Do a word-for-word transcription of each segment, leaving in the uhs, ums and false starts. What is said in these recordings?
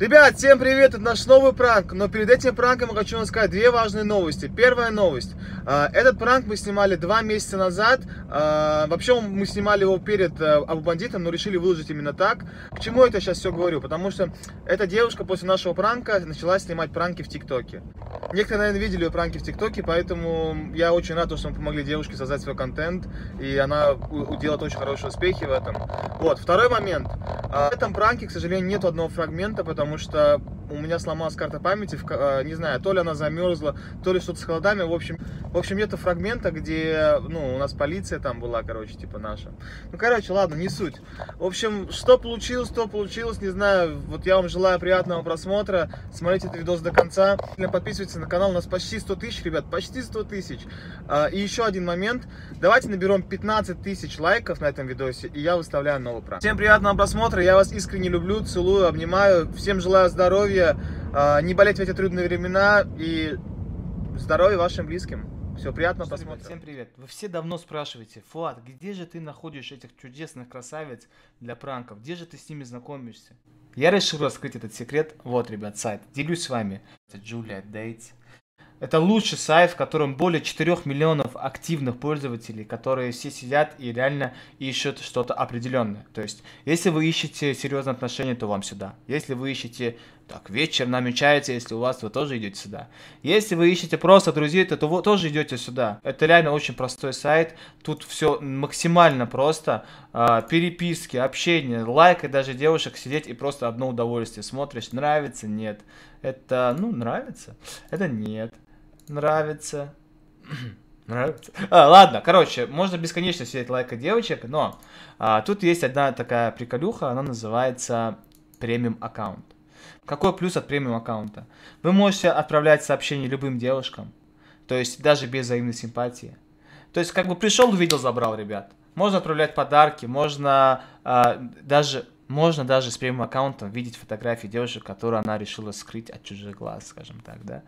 Ребят, всем привет, это наш новый пранк, но перед этим пранком я хочу вам сказать две важные новости. Первая новость. Этот пранк мы снимали два месяца назад, вообще мы снимали его перед Абубандитом, но решили выложить именно так. К чему это сейчас все говорю? Потому что эта девушка после нашего пранка начала снимать пранки в ТикТоке. Некоторые, наверное, видели ее пранки в ТикТоке, поэтому я очень рад, что мы помогли девушке создать свой контент, и она делает очень хорошие успехи в этом. Вот, второй момент. В этом пранке, к сожалению, нет одного фрагмента, потому что у меня сломалась карта памяти, не знаю, то ли она замерзла, то ли что-то с холодами, в общем, в общем, нету фрагмента, где, ну, у нас полиция там была, короче, типа наша. Ну, короче, ладно, не суть. В общем, что получилось, то получилось, не знаю, вот я вам желаю приятного просмотра, смотрите этот видос до конца, подписывайтесь на канал, у нас почти сто тысяч, ребят, почти сто тысяч. И еще один момент, давайте наберем пятнадцать тысяч лайков на этом видосе, и я выставляю новый пранк. Всем приятного просмотра, я вас искренне люблю, целую, обнимаю, всем желаю здоровья, не болеть в эти трудные времена и здоровья вашим близким. Все, приятного просмотра. Всем привет. Вы все давно спрашиваете: Фуат, где же ты находишь этих чудесных красавиц для пранков? Где же ты с ними знакомишься? Я решил раскрыть этот секрет. Вот, ребят, сайт. Делюсь с вами. Это Джулия Дейт. Это лучший сайт, в котором более четырёх миллионов активных пользователей, которые все сидят и реально ищут что-то определенное. То есть, если вы ищете серьезные отношения, то вам сюда. Если вы ищете, так, вечер намечается, если у вас, вы тоже идете сюда. Если вы ищете просто друзей, то, то вы тоже идете сюда. Это реально очень простой сайт. Тут все максимально просто. А, переписки, общение, лайкать даже девушек, сидеть и просто одно удовольствие. Смотришь, нравится, нет. Это, ну, нравится. Это нет. Нравится. Нравится. А, ладно, короче, можно бесконечно сидеть лайка девочек, но а, тут есть одна такая приколюха, она называется премиум аккаунт. Какой плюс от премиум аккаунта? Вы можете отправлять сообщения любым девушкам, то есть даже без взаимной симпатии. То есть как бы пришел, увидел, забрал, ребят. Можно отправлять подарки, можно а, даже... Можно даже с прямым аккаунтом видеть фотографии девушек, которые она решила скрыть от чужих глаз, скажем так, да.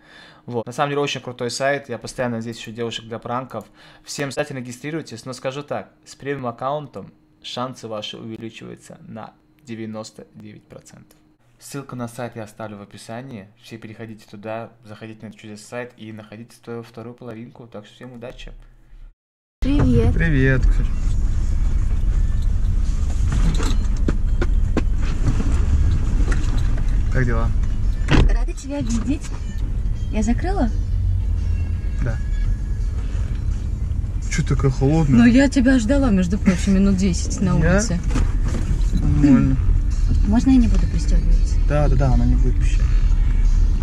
Вот. На самом деле очень крутой сайт, я постоянно здесь ищу девушек для пранков. Всем обязательно регистрируйтесь, но скажу так, с прямым аккаунтом шансы ваши увеличиваются на девяносто девять процентов. Ссылку на сайт я оставлю в описании, все переходите туда, заходите на этот чудесный сайт и находите свою вторую половинку, так что всем удачи. Привет. Привет. Как дела? Рада тебя видеть. Я закрыла? Да. Чё такая холодная? Ну я тебя ждала, между прочим, минут десять на улице. Я? Нормально. Можно я не буду пристегиваться? Да, да, да, она не будет вообще.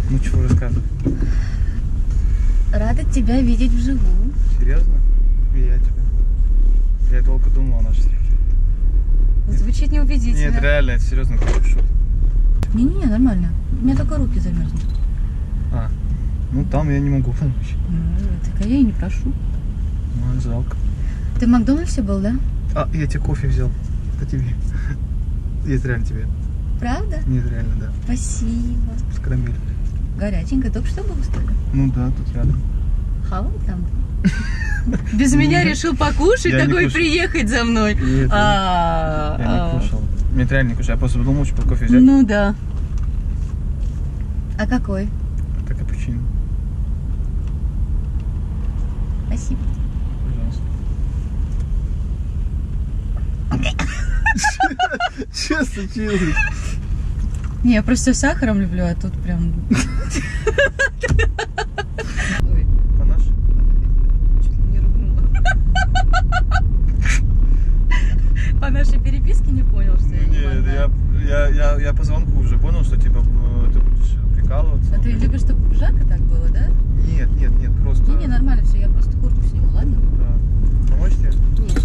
Ну чего рассказывай. Рада тебя видеть вживую. Серьезно? И я тебя. Я долго думала о нашей встрече. Звучит неубедительно. Нет, реально, это серьезно какой-то шут. Не-не-не, нормально. У меня только руки замерзнут. А, ну там я не могу помочь. Ну, так а я и не прошу. Ну, жалко. Ты в Макдональдсе был, да? А, я тебе кофе взял. Это тебе. Нет, реально тебе. Правда? Нет, реально, да. Спасибо. С карамелью. Горяченько, только что был столько? Ну да, тут рядом. Хавал там? Без меня решил покушать, такой приехать за мной. Я не кушал. Мне реально не кушаю, я просто думал, что кофе взять. Ну да. А какой? Это капучино. Спасибо. Пожалуйста. Что случилось? Не, я просто с сахаром люблю, а тут прям... По нашей переписке не понял, что я не понял. Нет, я, я, я, я по звонку уже понял, что типа ты будешь прикалываться. А ты любишь, чтобы жарко так было, да? Нет, нет, нет, просто... Не, не, нормально все, я просто куртку сниму, ладно? Да. Помочь тебе? Нет.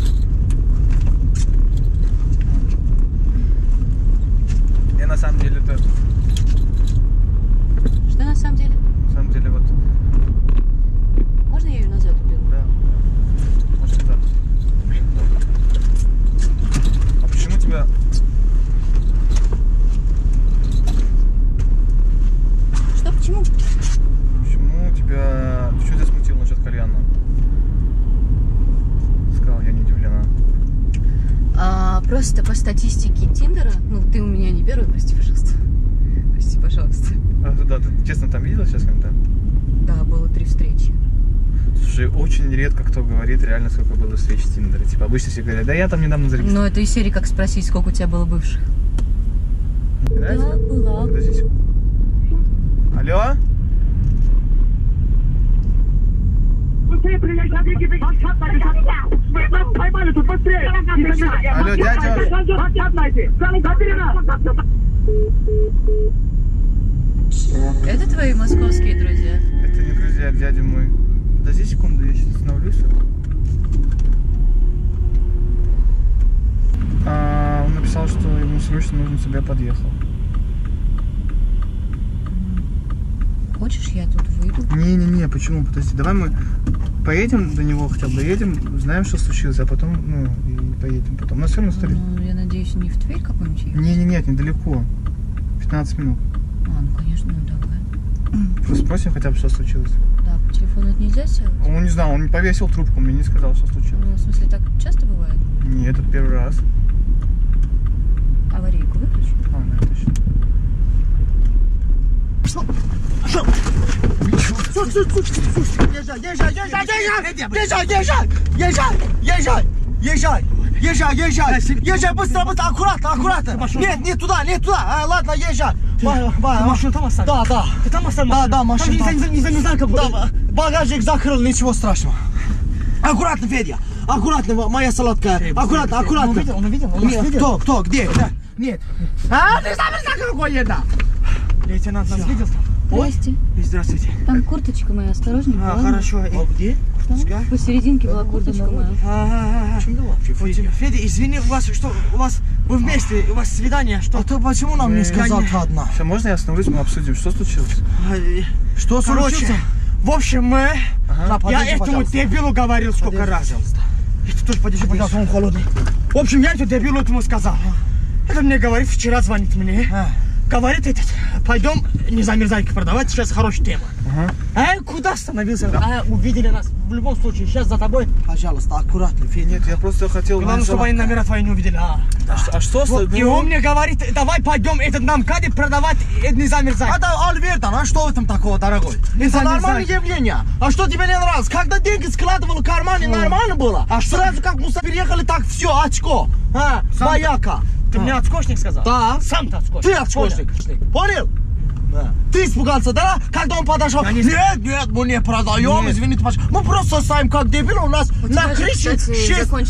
Я на самом деле тоже... Что на самом деле? На самом деле вот... Можно я ее назад уберу? Да. Тебя. Что, почему? Почему тебя... Что тебя смутило насчет кальяна? Сказал, я не удивлена. А, просто по статистике Тиндера, ну ты у меня не первый, прости, пожалуйста. Прости. да. Ты, честно, там видела сейчас контент? Да, было три встречи. Слушай, очень редко кто говорит реально, сколько было встреч в Тиндере. Типа, обычно все говорят, да я там недавно зарегистрировался. Ну, это из серии «Как спросить, сколько у тебя было бывших». Да, была. Подождите. Алло? Алло, дядя. Это твои московские друзья? Это не друзья, дядя мой. Подожди секунду, я сейчас остановлюсь. А, он написал, что ему срочно нужен тебя подъехал. Хочешь, я тут выйду? Не-не-не, почему? Подожди, давай мы поедем до него, хотя бы доедем, узнаем, что случилось, а потом, ну, и поедем потом. На все стоит. Ну, я надеюсь, не в Тверь какой-нибудь? Не-не-нет, недалеко. пятнадцать минут. А, ну, конечно, ну, давай. Просто спросим хотя бы, что случилось. Да, по телефону это нельзя сделать? Он не знал, он не повесил трубку, он мне не сказал, что случилось. Ну, в смысле, так часто бывает? Нет, это первый раз. Аварийку выключи? А, да, точно. Пошел! Пошел! Слушай, слушай, слушай, езжай, езжай, езжай, езжай, езжай, езжай, езжай, езжай. Езжай, езжай! Езжай быстро, быстро, аккуратно, аккуратно! Нет, не туда, не туда! А, ладно, езжай! Ты, ба, ба, ты машину там оставил? Да, да. Ты там оставил машину? Да, да, машину там. Там не замерзал, как бы. Да, багажник закрыл, ничего страшного. Аккуратно, Федя! Аккуратно, моя солодкая! Аккуратно, аккуратно! Он увидел, он увидел, он увидел? Кто, кто, где? Да. Нет. А, ты замерзал, какой еда! Лейтенант нас видел там? Здрасте. Здравствуйте. Там курточка моя, осторожнее. А, ладно? Хорошо. И... Где? Там, посерединке была курточка моя. А, Федя, Федя, извини, у вас что, у вас, вы вместе, у вас свидание, что? А ты почему нам не сказал одна? Все, можно я остановлюсь, мы обсудим, что случилось? Что случилось? В общем, мы, я этому дебилу говорил сколько раз. Ты тоже подержи, пожалуйста, он холодный. В общем, я этому дебилу этому сказал. Это мне говорит, вчера звонит мне. Говорит этот, пойдем не замерзайки продавать, сейчас хорошая тема. Угу. А куда остановился? Да. А, увидели нас, в любом случае, сейчас за тобой. Пожалуйста, аккуратно, Федя. Нет, я просто хотел... Главное, чтобы они номера твои не увидели. А, да. а, а что с вот, тобой? И он мне говорит, давай пойдем этот нам кади продавать не замерзайки. А да, Альбертон, а что в этом такого, дорогой? Не это нормальное явление. А что тебе не нравится? Когда деньги складывал в кармане, Ой. нормально было? А что? Сразу как мы переехали, так все, очко. А, бояка. Ты а. мне отскочник сказал? Да. Сам ты отскочник. Ты отскочник. Понял? Да. Ты испугался, да? Когда он подошел, не... нет, нет, мы не продаем, нет. извините, пожалуйста. Мы просто ставим как дебил, у нас у на крыше шесть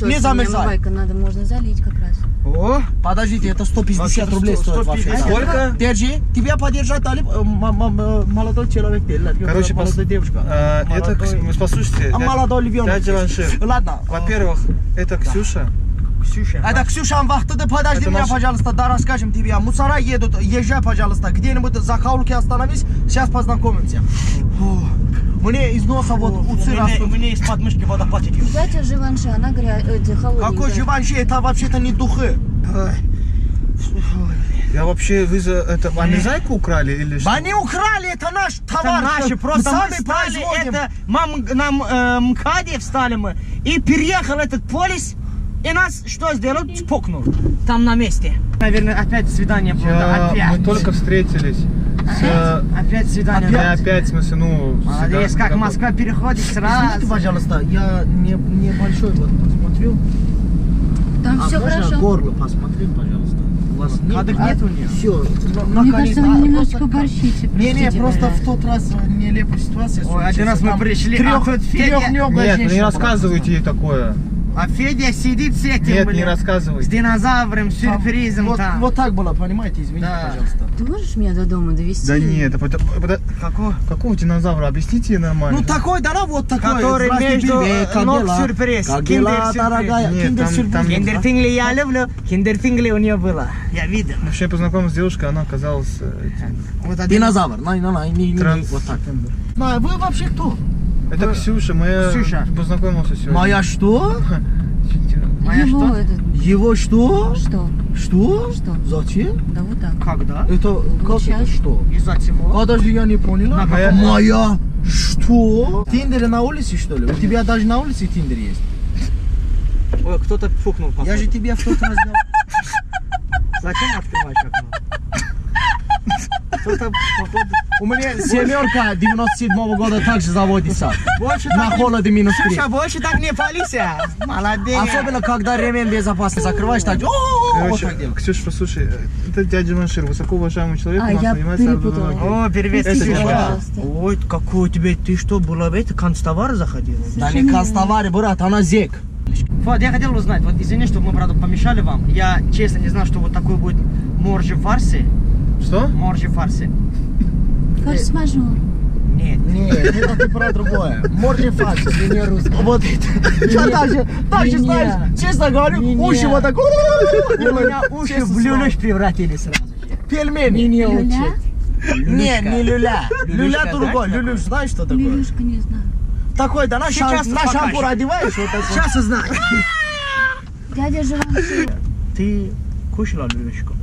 не замерзает. Надо, можно залить как раз. О, подождите, это сто пятьдесят рублей стоит вообще. Сколько? Держи, тебя поддержать дали молодой человек. Короче, молодая девушка. Это, послушайте, дядя Ваншир. Ладно. Во-первых, это Ксюша. Ксюша, это да? Ксюша, вахтада, подожди это меня, наш... пожалуйста, да расскажем тебе. Мусора едут, езжай, пожалуйста, где-нибудь за хаулки остановись, сейчас познакомимся. Фу. Мне из носа вот уцы растут. Мне из подмышки вода потекла. Кстати, Живанши, она горячая, холодная. Какой Живанши, это вообще-то не духи. Я вообще, вы за это, они зайку украли или что? Они украли, это наш товар. Это наши, просто мы, мы встали, это, мам, нам э, МКАДе встали мы, и переехал этот полис. И нас что сделают? Спокнул. Там на месте. Наверное, опять свидание было. Я... Опять. Мы только встретились. С... Опять свидание. Опять, опять в смысле, ну... Молодец, как Москва переходит сразу. Извините, пожалуйста, я не, небольшой вот посмотрю. Там а все хорошо. Горло посмотри, пожалуйста. У вас нет? Кадык а... нет у нее? Все. Мне наконец... кажется, вы немножечко а, борщите. Не, не, просто в тот раз нелепая ситуация. Ой, один раз мы пришли. Трех, а... трех Нет, ну не рассказывайте ей такое. А Федя сидит с этим, Нет, блин, не рассказывай. С динозавром, с сюрпризом. Вот, вот так было, понимаете, извините, да. пожалуйста. Ты можешь меня до дома довести? Да нет, это, это, какого? какого динозавра? Объясните нормально. Ну такой, да, вот такой. Который между ног сюрприз. Киндер-сюрприз. Киндерфингли я люблю, киндерфингли у нее было. Я видел. Вообще, я познакомился с девушкой, она оказалась... Динозавр. Вот так. Вы вообще кто? Это Вы... Ксюша, моя... Ксюша. Познакомился сегодня. Моя что? Моя Его что? Этот... Его что? Что? Что? Что? Зачем? Да вот так. Когда? Это как это что? Из-за чего? А даже я не поняла. Моя... моя что? Тиндер на улице что ли? У тебя даже на улице Тиндер есть? Ой, кто-то фукнул походу. Я же тебе в тот раз... Зачем открывать окно? У меня семерка девяносто седьмого года также заводится. На холоде минус три. Слушай, больше так не палися. Молодец. Особенно, когда ремень безопасности закрываешь, так... Короче, Ксюша, послушай, это дядя Маншир, высокоуважаемый человек. А, я перепутала. О, перевести, пожалуйста. Ой, какой у тебя, ты что, была бы это, констовар заходила? Да не констовар, брат, она зек. Вот, я хотел узнать, вот извини, что мы, правда, помешали вам. Я, честно, не знал, что вот такой будет моржи фарси. Что? Моржи фарси. Фарс мажор. Нет. Нет, это про другое. Моржи фарси, не русский. Вот это. Что дальше? Дальше, знаешь, честно говорю, уши вот так. У меня уши в люлюш превратились сразу. Пельмени. Не, не учить. Не, не люля. Люля другой. Люлюш, знаешь, что такое? Люлюшка не знаю. Такой, да, на шампур одеваешь, вот такой. Сейчас узнаешь. Дядя Живаншир. Ты кушала люлюшку?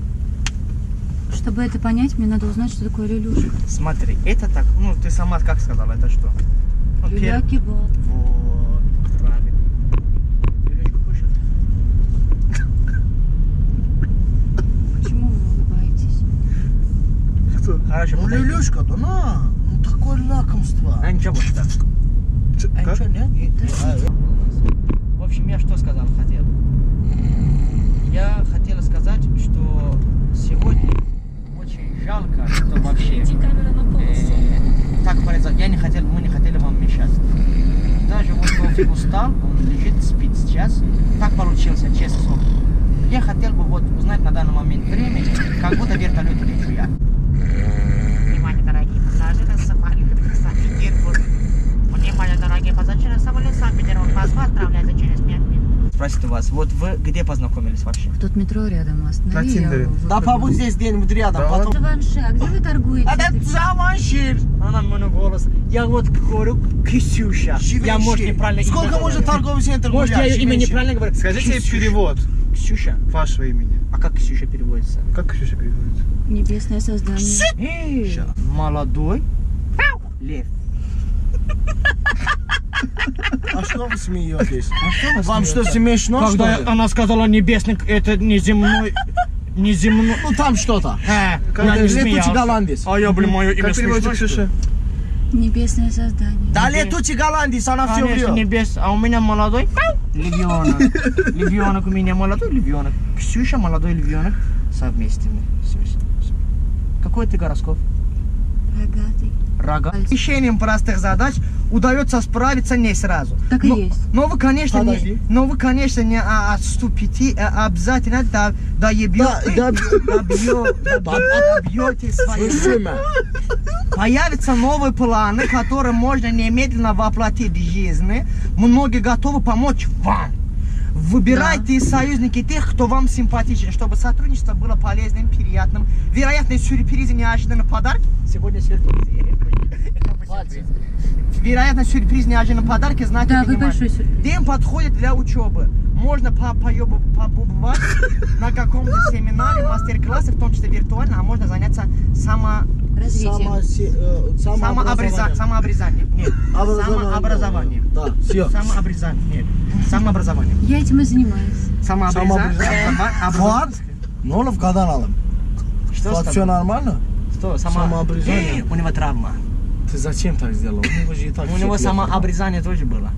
Чтобы это понять, мне надо узнать, что такое люлюшка. Смотри, это так, ну ты сама как сказала, это что? Ну, люля кебаб. Вот, правильно. Люлюшку кушала? Почему вы улыбаетесь? Кто? Хорошо, ну люлюшка, да на, ну такое лакомство. А ничего больше так. А ничего, нет? В общем, я что сказал, хотел? Я хотела сказать, что сегодня очень жалко, что вообще э, так произошло. Я не хотел, мы не хотели вам мешать. Даже вот Тофик устал, он лежит, спит сейчас. Так получился, честно слово. Я хотел бы вот узнать на данный момент времени, как будто вертолет лечу я. Внимание, дорогие пассажиры, самолет Санкт-Петербург. Внимание, дорогие пассажиры, самолет Санкт-Петербург-Москва отправляется через пять минут. Спросит у вас, вот вы где познакомились вообще? Тут метро рядом останови. Да побудь здесь где-нибудь рядом. Да, потом... Живаншир, а где вы торгуете? Это Живаншир! Она мой голос. Я вот говорю Ксюша. Живаншир. Я, может, неправильно... Сколько можно торговый центр гулять? Может, я имя неправильно говорю? Скажите Ксюша. Перевод. Ксюша. Вашего имени. А как Ксюша переводится? Как Ксюша переводится? Небесное создание. Молодой лев. А что вы смеетесь? А что вы Вам смеете? Что смешно? Когда что она сказала небесный, это не земной, не земной. Ну там что-то. А, я летучий голландец. А я, блин, мое имя смешно. Небесное создание. Да летучий голландец, она все врет. Небес, а у меня молодой львенок. Львенок у меня молодой львенок. Ксюша молодой львенок совместимый. Какой ты гороскоп? Рогатый. Рога. Решением простых задач удается справиться не сразу. Так но, и есть. Но вы, конечно, Подожди. не, но вы, конечно, не отступите, а обязательно до, доебете, да, добьете свои цели. Появятся новые планы, которые можно немедленно воплотить в жизни. Многие готовы помочь вам. Выбирайте да. союзники тех, кто вам симпатичен, чтобы сотрудничество было полезным, приятным. Вероятно, сюрпризы, неожиданные подарки. Сегодня сюрприз. Вероятно, сюрприз, неожиданные подарки, знаки да, внимания. День подходит для учебы. Можно побывать на каком-то семинаре, мастер-классе, в том числе виртуально, а можно заняться само... Само, э, самообразованием. Самообразованием. Нет. Самообразованием. Да. Все. Самообразованием. Нет. Самообразованием. Я этим и занимаюсь. Самообразованием. Вот. Нолов гаданалом. Что? Вот все нормально? Что? Самообразование. У него травма. Ты зачем так сделал? У него же и так. У него самообразование тоже было.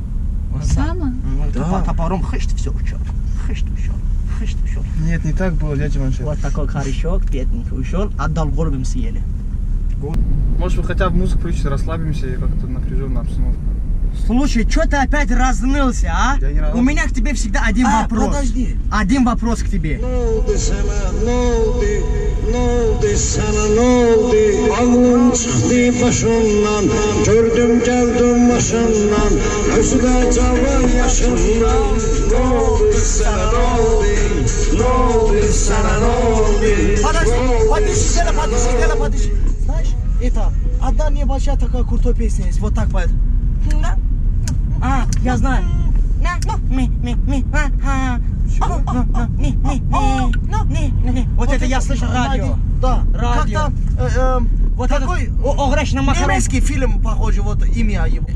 Само? Да. Топором хышт все учет. Хышт учет. Хышт учет. Нет, не так было, дядя Маншир. Вот такой корешок, бедненький учет, отдал горбом съели. Может, вы хотя бы музыку включите, расслабимся и как-то напряжем на обстановку. Слушай, что ты опять разнылся, а? У меня к тебе всегда один а, вопрос. Подожди. Один вопрос к тебе. Подожди, подожди, подожди. Это одна небольшая такая крутая песня есть, вот так поет. А, я знаю. Вот это я слышу радио. Да, радио. Как-то вот такой немецкий фильм похожий, вот имя его.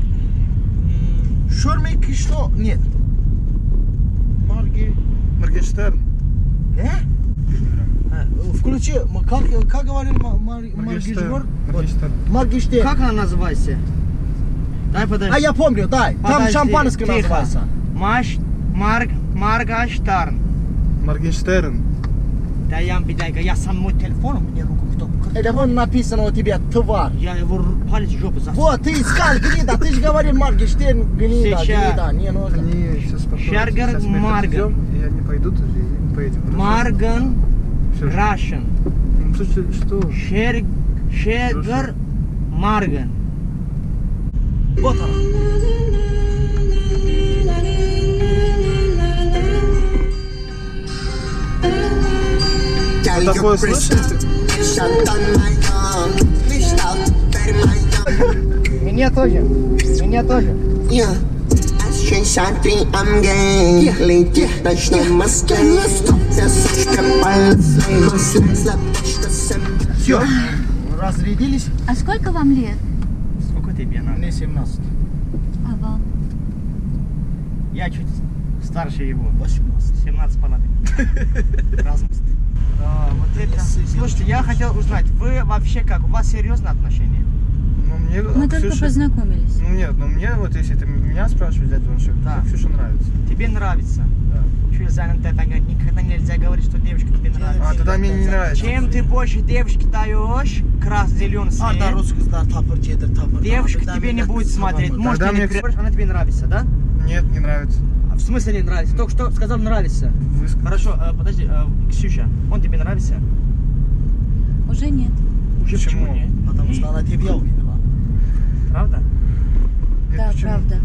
Шурмик что? Нет. Марги. Моргенштерн. включи, как, как говорил Моргенштерн? Моргенштерн. Как она называется? Дай подожди. А я помню, дай. Подожди, там шампанское тихо. Называется. Маш, Марг, Моргенштерн. Моргенштерн. Да я вам бедняга, я сам мой телефон, мне руку кто... Телефон написано у тебя, тварь. Я его палец в жопу засунул. Вот, ты искал гнида, ты же говорил Моргенштерн, гнида, сейчас. Гнида, не нужно. Они сейчас пошли, сейчас мы идем, и они пойдут, и мы поедем. Марган, Рашен. Что? Шер... Шергар, Марган. Вот она. Что такое слышите? Меня тоже, меня тоже. Я шестьдесят три, I'm gay. Летит в ночной Москве. Все, разрядились. А сколько вам лет? Сколько тебе надо? Мне семнадцать. А вам? Я чуть старше его. восемнадцать. семнадцать с половиной. Разность. Да, вот это. Слушайте, я хотел узнать, вы вообще как? У вас серьезные отношения? Ну, мне, мы Ксюша... только познакомились. Ну нет, ну мне вот если ты меня спрашиваешь, дядя Ваншик, да. Ксюша нравится. Тебе нравится? Да. Никогда нельзя говорить, что девушка тебе нравится. А, тогда мне не нравится. Чем ты больше девушке даешь, крас зеленый свет. А, да, русский, да, тапор, чедер, тапор. Девушка тебе не будет смотреть. Может, она тебе нравится, да? Нет, не нравится. В смысле не нравится? Только что сказал нравится. Выск... Хорошо, э, подожди, э, Ксюша, он тебе нравится? Уже нет. Уже почему? Почему нет? Потому что она тебя увидела. Правда? Нет, да, почему? Правда.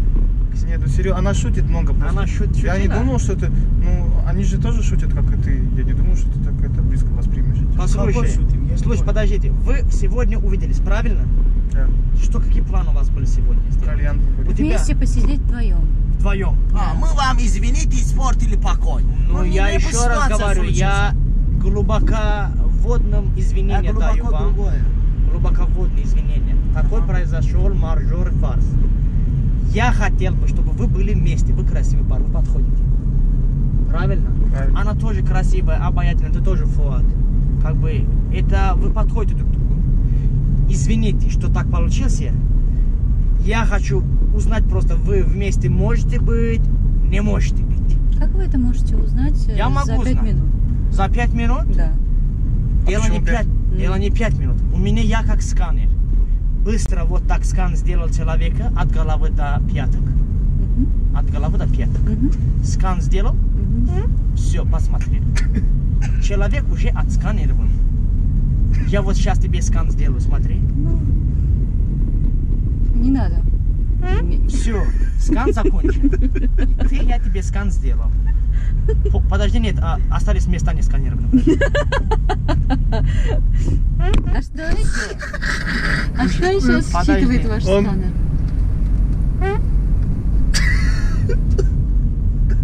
Нет, ну серьезно, она шутит много просто. Она шутит. Я шутила? Не думал, что ты, ну, они же тоже шутят, как и ты. Я не думал, что ты так это близко воспримешь. Послушай, шутим, слушай, подождите, вы сегодня увиделись, правильно? Да. Что, какие планы у вас были сегодня? Кальян покурить. Вместе посидеть вдвоем. Вдвоем. А, да. Мы вам, извините, испортили покой. Ну, ну я еще раз говорю, случится. Я глубоководным извинения я глубоко даю вам. Другое. Глубоководные извинения. Такой а -а -а. Произошел маржор фарс. Я хотел бы, чтобы вы были вместе. Вы красивый пар, вы подходите. Правильно? Правильно. Она тоже красивая, обаятельная, ты тоже Фуат. Как бы, это вы подходите друг к другу. Извините, что так получилось. Я хочу узнать просто, вы вместе можете быть, не можете быть. Как вы это можете узнать я могу за пять минут? За пять минут? Да. Дело, а не, пять? пять, дело не пять минут. У меня я как сканер. Быстро вот так скан сделал человека от головы до пяток. Mm-hmm. От головы до пяток. Mm-hmm. Скан сделал. Mm-hmm. Все, посмотрели. Человек уже отсканирован. Я вот сейчас тебе скан сделаю, смотри. Не надо. Все, скан закончен. Ты, я тебе скан сделал. Подожди, нет, а остались места не сканированы. А что еще? А что еще считывает ваш сканер?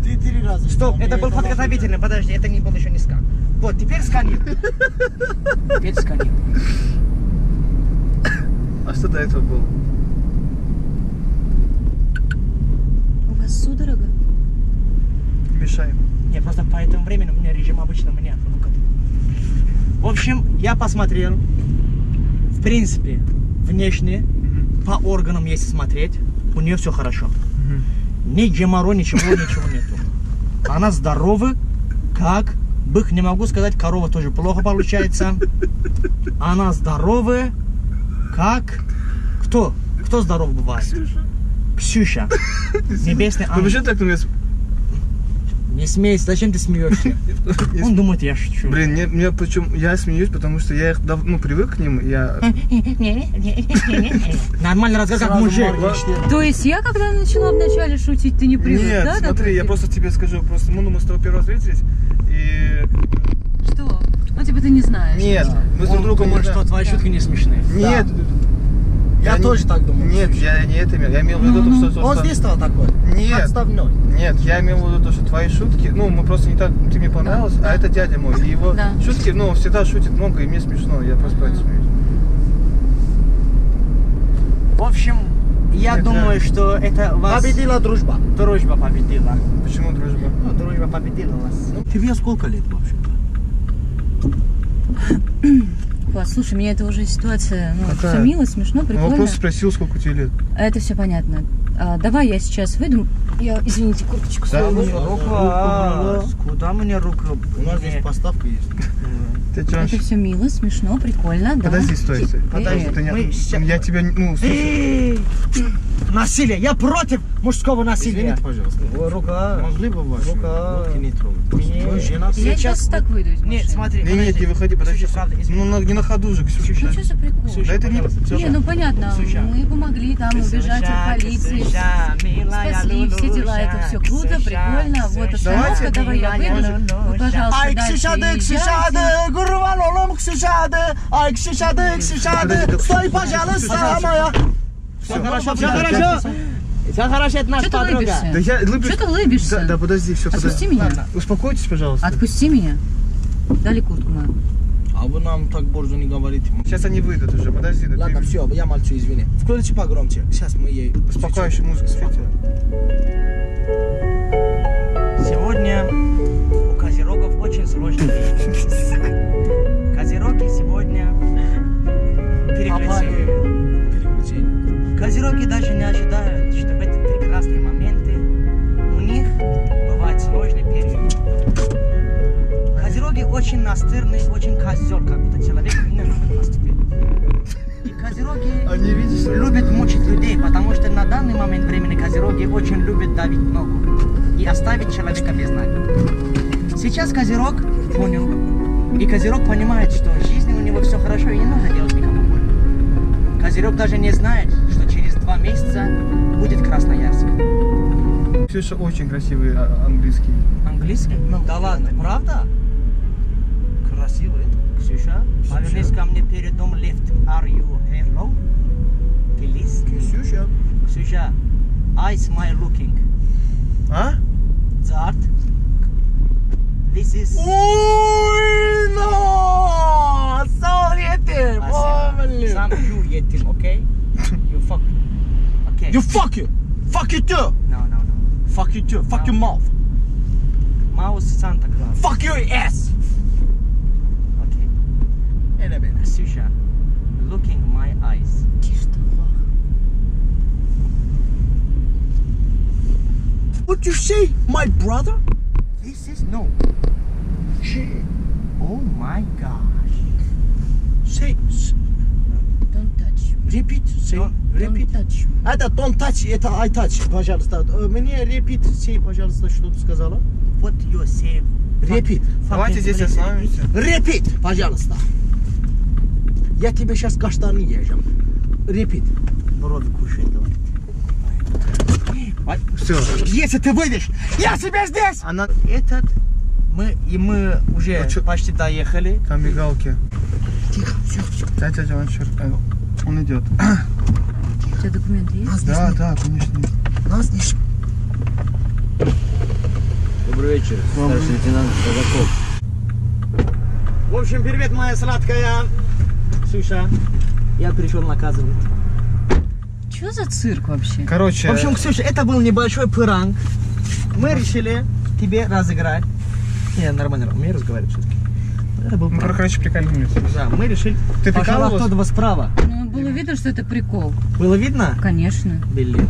Ты три раза. Стоп, это был подготовительный, подожди, это не был еще не скан. Вот, теперь сканируй. Теперь сканируй. А что до этого было? Судорога. Мешаем. Нет, просто по этому времени у меня режим обычно меня. В общем, я посмотрел. В принципе, внешне, mm-hmm. по органам если смотреть, у нее все хорошо. Mm-hmm. Ни геморрой, ничего, ничего нету. Она здорова, как бык, не могу сказать, корова тоже плохо получается. Она здорова, как... Кто? Кто здоров бывает? Ксюша, небесный ангел. Почему так на меня смеешься? Не смейся, зачем ты смеешься? Он думает, я шучу. Блин, не, мне, причем, я смеюсь, потому что я их дав, ну, привык к ним, я... Нормально разговор, как мужик. То есть я, когда начала вначале шутить, ты не привык, нет, да? Нет, смотри, я просто тебе скажу, просто ну, мы с тобой первый раз встретились, и... Что? Ну, типа ты не знаешь. Нет, да. Мы с друг другом... Может, что, твои да. шутки не смешные? Нет. Да. Я, я тоже не... так думал. Нет, я не это имел. Я имел в виду то, что... что он здесь стал такой? Нет. Отставной. Нет, я имел в виду то, что твои шутки... Ну, мы просто не так... Ты мне понравилась, да. а это дядя мой. И его да. шутки, ну, всегда шутит много, и мне смешно. Я просто поэтому смеюсь. В общем, я нет, думаю, да. что это вас... Победила дружба. Дружба победила. Почему дружба? Ну, дружба победила вас. Тебе сколько лет вообще-то? Класс. Слушай, меня это уже ситуация ну, мило, смешно, прикольно. Вопрос спросил, сколько тебе лет. Это все понятно. А, давай я сейчас выйду. Я, извините, курточку свою. Куда мне рука? У нас здесь поставка есть. Это все мило, смешно, прикольно, да. Подожди, стой, стой. Подожди, ты не... Я тебя... Ну, слушай. Насилие! Я против мужского насилия! Извините, пожалуйста. Рука. Могли бы ваши руки не трогать. Я сейчас так выйду из машины. Нет, смотри. Нет, нет, не выходи, подожди. Ну, не на ходу же, Ксюша. Ну, что за прикол? Да это не... Не, ну понятно, мы помогли там убежать от полиции. Спасли, все дела, это все круто, прикольно. Вот остановка, давай я выгляжу. Вы, пожалуйста, дальше езжайте. Ай, Ксюша, да, Ксюша, да, стой, пожалуйста, моя. Все хорошо, все хорошо. Все хорошо, это наша подруга. Что ты улыбишься? Да, подожди, все, подожди. Отпусти меня. Успокойтесь, пожалуйста. Отпусти меня. Дали куртку мою. А вы нам так борзо не говорите. Сейчас они выйдут уже, подожди. Ладно, все, я молчу, извини. Включи погромче. Сейчас мы ей... Успокаивающая музыка, светит. Сегодня у козерогов очень срочно. Козероги сегодня переключили. Козероги даже не ожидают, что в эти прекрасные моменты у них бывает сложный период. Козероги очень настырные, очень козер, как будто человек не любит наступить. И козероги любят мучить людей, потому что на данный момент времени козероги очень любят давить ногу и оставить человека без ноги. Сейчас козерог понял. И козерог понимает, что в жизни у него все хорошо и не нужно делать никому боль. Козерог даже не знает, что через два месяца будет Красноярск. Ксюша очень красивый английский. Английский? Ну, да ладно, правда? Красивый. Ксюша, повернись ко мне перед дом left. Are you hello? Please. Ксюша. Ксюша. Eyes my looking. А? Zart. This is... No! Sorry, Yetim! Some you, Yetim, okay? You fuck. Okay. You fuck you! Fuck you too! No, no, no. Fuck you too! Fuck no. Your mouth! Mouth Santa Claus. Fuck your ass! Okay. Eleben, Susha, look in my eyes. What you say, my brother? This is no. Shit. Oh my gosh. Say, don't touch. Repeat. Say, repeat. Это don't touch, это I touch. Пожалуйста. Мне repeat, say, пожалуйста, что ты сказала. What you say. Repeat. Давайте здесь остановимся. Repeat, пожалуйста. Я тебе сейчас каштаны ежем. Repeat. Брови кушать давай. Все. Если ты выйдешь, я тебя здесь. Она... Этот... Мы, и мы уже а почти доехали. Там мигалки. Тихо, все. Да, дядя, он, черт, он идет. Тихо. У тебя документы есть? Да, да, конечно. Нас не... Добрый вечер, старший лейтенант Казаков. В общем, привет, моя сладкая. Ксюша, я пришел наказывать. Что за цирк вообще? Короче... В общем, Ксюша, это был небольшой пранк. Мы решили тебе разыграть. Не, нормально, умею разговаривать все-таки. Это был мы, короче, прикольнулись. Да, мы решили... Ты прикалывалась? Пошла кто-то справа. Ну, было видно, что это прикол. Было видно? Конечно. Блин.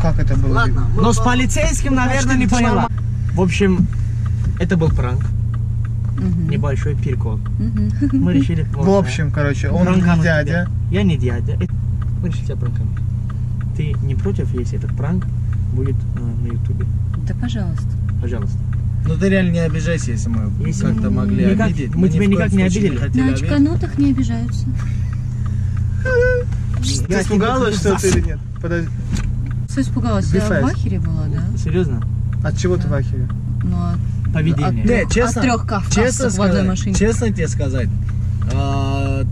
Как это было Ладно, видно? Но было... с полицейским, наверное, не поняла. В общем, это был пранк. Угу. Небольшой прикол. Угу. Мы решили... В общем, короче, он не дядя. Я не дядя. Мы решили тебя пранкануть. Ты не против, если этот пранк будет э, на ютубе? Да, пожалуйста. Пожалуйста. Ну ты реально не обижайся, если мы как-то могли никак, обидеть. Мы, мы тебя никак не обидели. На очканутых не обижаются. Ты испугалась что-то или нет? Подожди. Что испугалась? Я в ахере была, да? Серьезно? От чего ты в ахере? Ну, от... Поведение. От трех кавказцев в одной машине. Честно тебе сказать,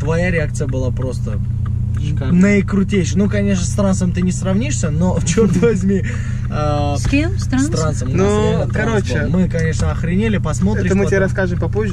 твоя реакция была просто... Наикрутейший. Ну, конечно, с трансом ты не сравнишься, но, черт возьми... Э, с кем? С трансом? С трансом. Ну, короче... Мы, конечно, охренели, посмотрим. Это мы тебе расскажем попозже.